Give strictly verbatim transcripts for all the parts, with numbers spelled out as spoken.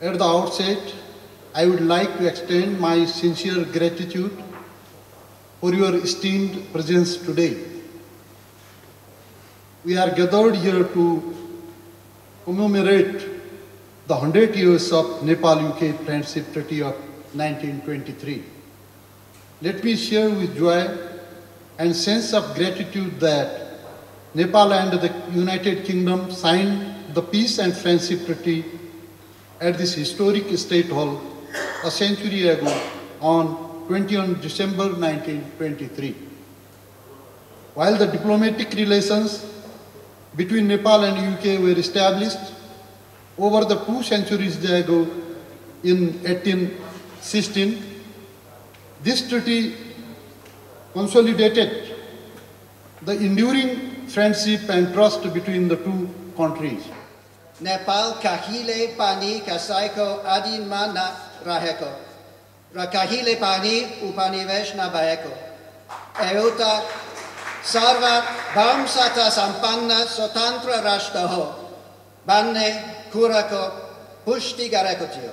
At the outset, I would like to extend my sincere gratitude for your esteemed presence today. We are gathered here to commemorate the one hundred years of Nepal-U K Friendship Treaty of nineteen twenty-three. Let me share with joy and sense of gratitude that Nepal and the United Kingdom signed the Peace and Friendship Treaty at this historic State Hall a century ago on the twentieth of December nineteen twenty-three. While the diplomatic relations between Nepal and U K were established over the two centuries ago in eighteen sixteen. This treaty consolidated the enduring friendship and trust between the two countries. Nepal kahile pani kasaiko adinma na raheko, ra kahile pani upanivesh na baheko. Euta sarva bhamsata sampanna sotantra rashtra ho, banne kurako pushti gareko tiyo.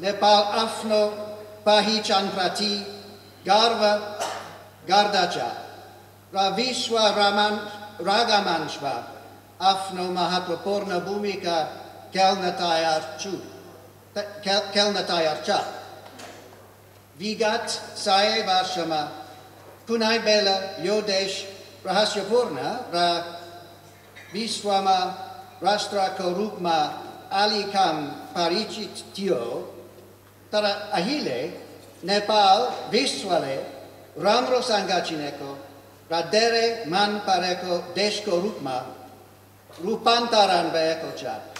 Nepal afno pahi chanprati garva gardacha, ra vishwa raman ragamanshva afno mahatvaporna bhumika kelnatayarchu kelnatayarcha. Vigat sae varshama kunai bela yodesh rahasyaporna ra vishwama Rashtra Korupma Alikam Parichit Tio Tara Ahile Nepal Viswale Ramro Sangachineko Radere Man Pareko Deshko Rupma Rupantaran Beekocha